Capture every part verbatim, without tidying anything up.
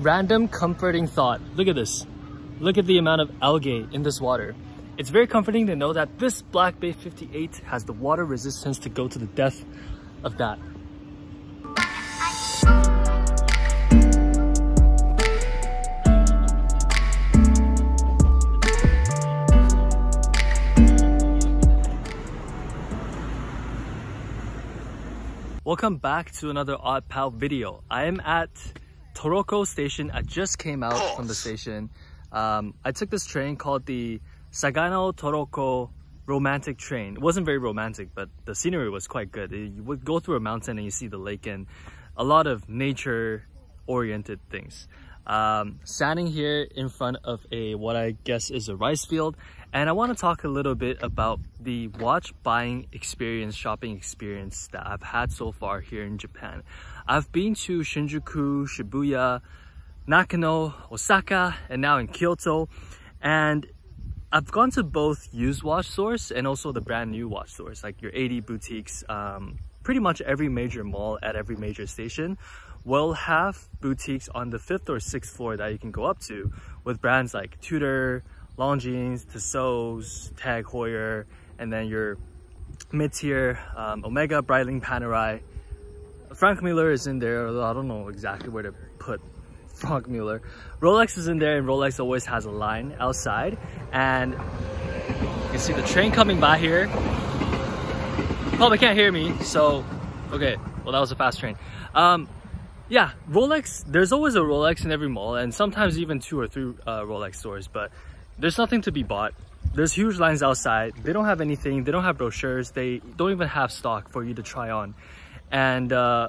Random comforting thought. Look at this. Look at the amount of algae in this water. It's very comforting to know that this Black Bay fifty-eight has the water resistance to go to the depth of that. Welcome back to another oddpout video. I am at Torokko Station. I just came out from the station. Um, I took this train called the Sagano Torokko Romantic Train. It wasn't very romantic, but the scenery was quite good. You would go through a mountain and you see the lake and a lot of nature-oriented things. Um, standing here in front of a what I guess is a rice field, and I want to talk a little bit about the watch buying experience, shopping experience that I've had so far here in Japan. I've been to Shinjuku, Shibuya, Nakano, Osaka, and now in Kyoto, and I've gone to both used watch stores and also the brand new watch stores, like your A D boutiques. Um, pretty much every major mall at every major station will have boutiques on the fifth or sixth floor that you can go up to, with brands like Tudor, Longines, Tissot, Tag Heuer, and then your mid-tier um, Omega, Breitling, Panerai. Franck Muller is in there. I don't know exactly where to put Franck Muller. Rolex is in there, and Rolex always has a line outside. And you can see the train coming by here. Probably can't hear me, so okay. Well, that was a fast train. Um, Yeah, Rolex, there's always a Rolex in every mall, and sometimes even two or three uh, Rolex stores, but there's nothing to be bought. There's huge lines outside. They don't have anything. They don't have brochures. They don't even have stock for you to try on. And uh,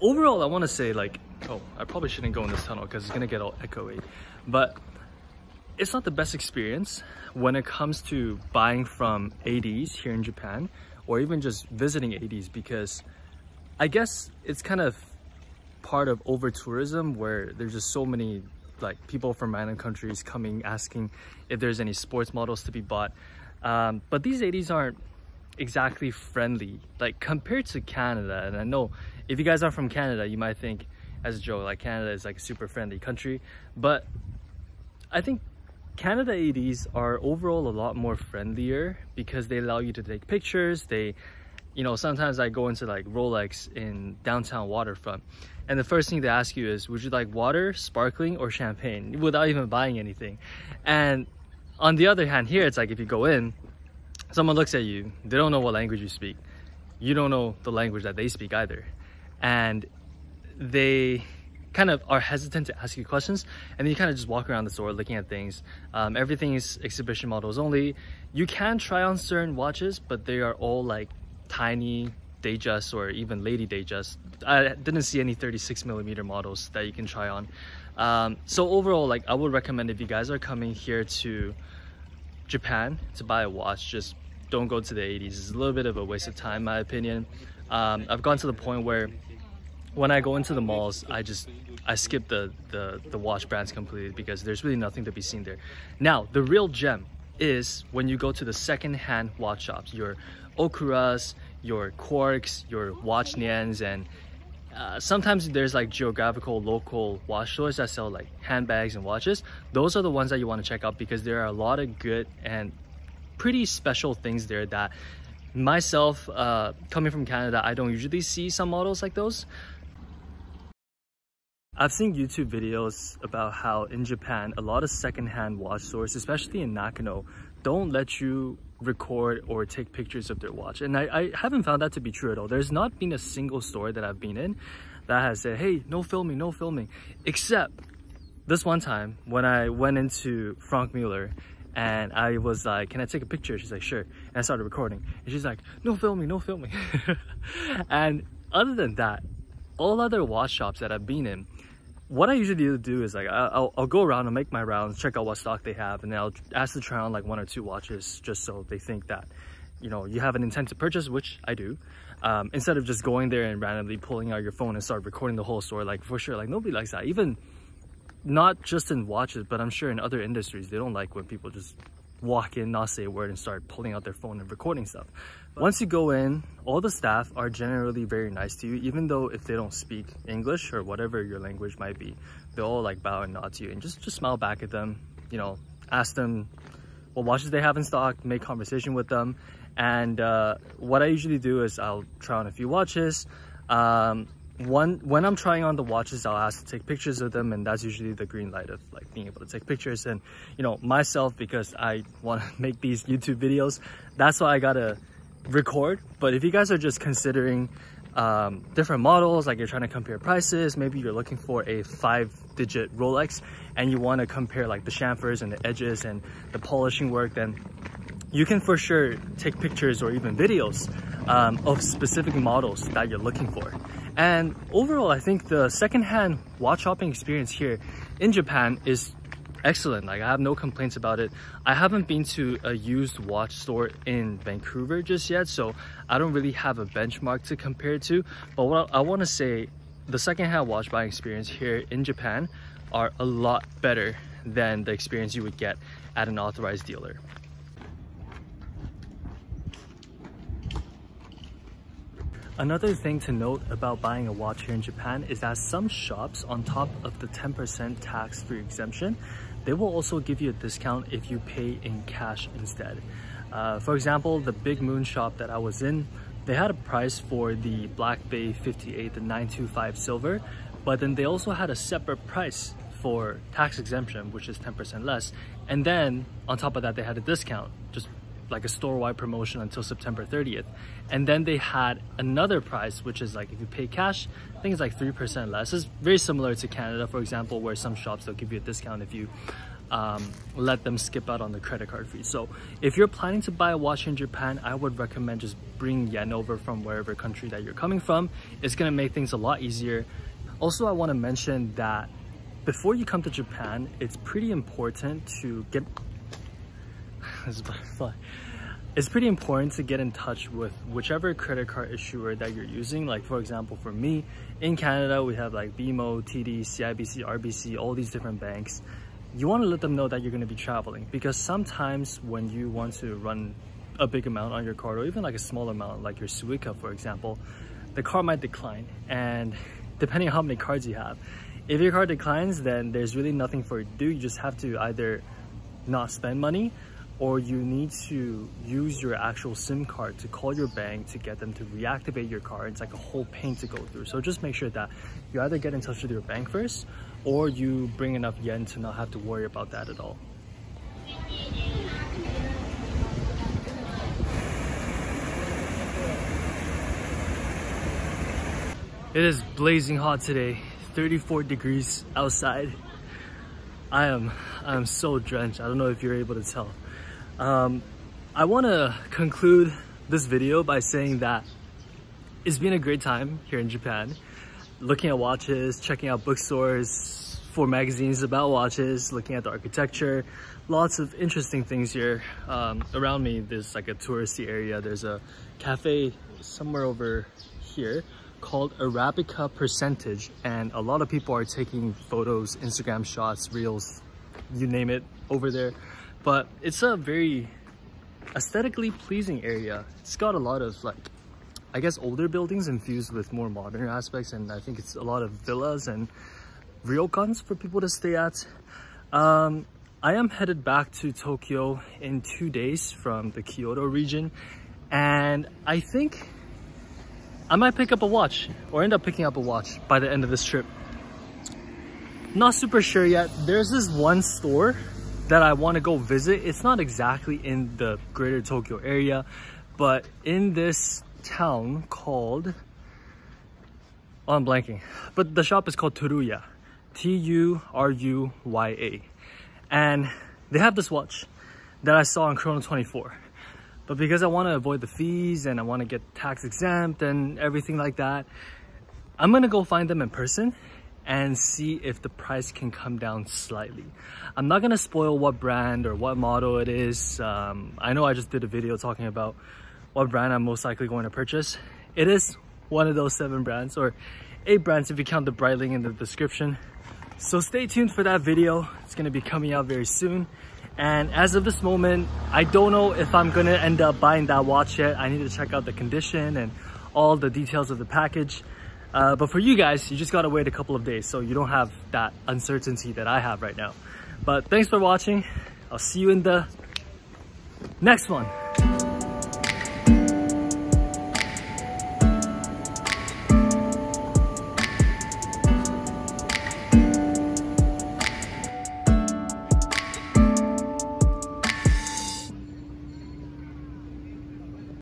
overall, I want to say, like, oh, I probably shouldn't go in this tunnel because it's going to get all echoey. But it's not the best experience when it comes to buying from A Ds here in Japan, or even just visiting A Ds, because I guess it's kind of part of over tourism, where there's just so many like people from random countries coming asking if there's any sports models to be bought, um, but these A Ds aren't exactly friendly, like compared to Canada. And I know if you guys are from Canada, you might think as a joke like Canada is like a super friendly country, but I think Canada A Ds are overall a lot more friendlier because they allow you to take pictures. They You know, sometimes I go into like Rolex in downtown Waterfront, and the first thing they ask you is, would you like water, sparkling, or champagne, without even buying anything. And on the other hand, here it's like if you go in, someone looks at you, they don't know what language you speak, you don't know the language that they speak either, and they kind of are hesitant to ask you questions. And then you kind of just walk around the store looking at things. Um, everything is exhibition models only. You can try on certain watches, but they are all like tiny Datejust or even Lady Datejust. I didn't see any thirty-six millimeter models that you can try on. Um, so overall, like I would recommend if you guys are coming here to Japan to buy a watch, just don't go to the A Ds. It's a little bit of a waste of time, in my opinion. Um, I've gone to the point where when I go into the malls, I just I skip the, the the watch brands completely because there's really nothing to be seen there. Now the real gem is when you go to the second-hand watch shops, your Okuras, your Quarks, your Watch Nians, and uh, sometimes there's like geographical local watch stores that sell like handbags and watches. Those are the ones that you want to check out because there are a lot of good and pretty special things there that myself, uh, coming from Canada, I don't usually see some models like those. I've seen YouTube videos about how in Japan, a lot of secondhand watch stores, especially in Nakano, don't let you record or take pictures of their watch. And I, I haven't found that to be true at all. There's not been a single store that I've been in that has said, hey, no filming, no filming. Except this one time when I went into Franck Muller and I was like, can I take a picture? She's like, sure. And I started recording. And she's like, no filming, no filming. And other than that, all other watch shops that I've been in, what I usually do is like I'll, I'll go around and make my rounds, check out what stock they have, and then I'll ask to try on like one or two watches just so they think that, you know, you have an intent to purchase, which I do, um, instead of just going there and randomly pulling out your phone and start recording the whole store. Like for sure, like nobody likes that, even not just in watches, but I'm sure in other industries they don't like when people just walk in, not say a word, and start pulling out their phone and recording stuff. But once you go in, all the staff are generally very nice to you, even though if they don't speak English or whatever your language might be, they'll all like bow and nod to you and just, just smile back at them, you know, ask them what watches they have in stock, make conversation with them. And uh, what I usually do is I'll try on a few watches. Um, One, when I'm trying on the watches, I'll ask to take pictures of them, and that's usually the green light of like being able to take pictures. And you know, myself, because I want to make these YouTube videos, that's why I gotta record. But if you guys are just considering um, different models, like you're trying to compare prices, maybe you're looking for a five-digit Rolex and you want to compare like the chamfers and the edges and the polishing work, then you can for sure take pictures or even videos um, of specific models that you're looking for. And overall, I think the secondhand watch shopping experience here in Japan is excellent. Like, I have no complaints about it. I haven't been to a used watch store in Vancouver just yet, so I don't really have a benchmark to compare to. But what I want to say, the secondhand watch buying experience here in Japan are a lot better than the experience you would get at an authorized dealer. Another thing to note about buying a watch here in Japan is that some shops, on top of the ten percent tax-free exemption, they will also give you a discount if you pay in cash instead. Uh, for example, the Big Moon shop that I was in, they had a price for the Black Bay fifty-eight, the nine two five silver, but then they also had a separate price for tax exemption, which is ten percent less. And then on top of that, they had a discount, just like a store-wide promotion until September thirtieth. And then they had another price, which is like if you pay cash, I think it's like three percent less. It's very similar to Canada, for example, where some shops, they'll give you a discount if you um, let them skip out on the credit card fee. So if you're planning to buy a watch in Japan, I would recommend just bring yen over from wherever country that you're coming from. It's gonna make things a lot easier. Also, I wanna mention that before you come to Japan, it's pretty important to get It's pretty important to get in touch with whichever credit card issuer that you're using. Like, for example, for me, in Canada, we have like B M O, T D, C I B C, R B C, all these different banks. You want to let them know that you're going to be traveling, because sometimes when you want to run a big amount on your card, or even like a small amount, like your Suica, for example, the card might decline. And depending on how many cards you have, if your card declines, then there's really nothing for you to do. You just have to either not spend money, or you need to use your actual SIM card to call your bank to get them to reactivate your card. It's like a whole pain to go through. So just make sure that you either get in touch with your bank first, or you bring enough yen to not have to worry about that at all. It is blazing hot today, thirty-four degrees outside. I am I am so drenched. I don't know if you're able to tell. Um, I want to conclude this video by saying that it's been a great time here in Japan, looking at watches, checking out bookstores for magazines about watches, looking at the architecture, lots of interesting things here. Um, around me, there's like a touristy area. There's a cafe somewhere over here called Arabica Percentage, and a lot of people are taking photos, Instagram shots, reels, you name it, over there. But it's a very aesthetically pleasing area. It's got a lot of like, I guess, older buildings infused with more modern aspects, and I think it's a lot of villas and ryokans for people to stay at. Um, I am headed back to Tokyo in two days from the Kyoto region, and I think I might pick up a watch, or end up picking up a watch by the end of this trip. Not super sure yet. There's this one store that I want to go visit. It's not exactly in the greater Tokyo area, but in this town called, oh, I'm blanking, but the shop is called Turuya, T U R U Y A. And they have this watch that I saw on Chrono twenty-four. But because I want to avoid the fees and I want to get tax exempt and everything like that, I'm going to go find them in person and see if the price can come down slightly. I'm not going to spoil what brand or what model it is. Um, I know I just did a video talking about what brand I'm most likely going to purchase. It is one of those seven brands, or eight brands if you count the Breitling in the description. So stay tuned for that video. It's going to be coming out very soon. And as of this moment, I don't know if I'm gonna end up buying that watch yet. I need to check out the condition and all the details of the package. Uh, but for you guys, you just gotta wait a couple of days, so you don't have that uncertainty that I have right now. But thanks for watching. I'll see you in the next one.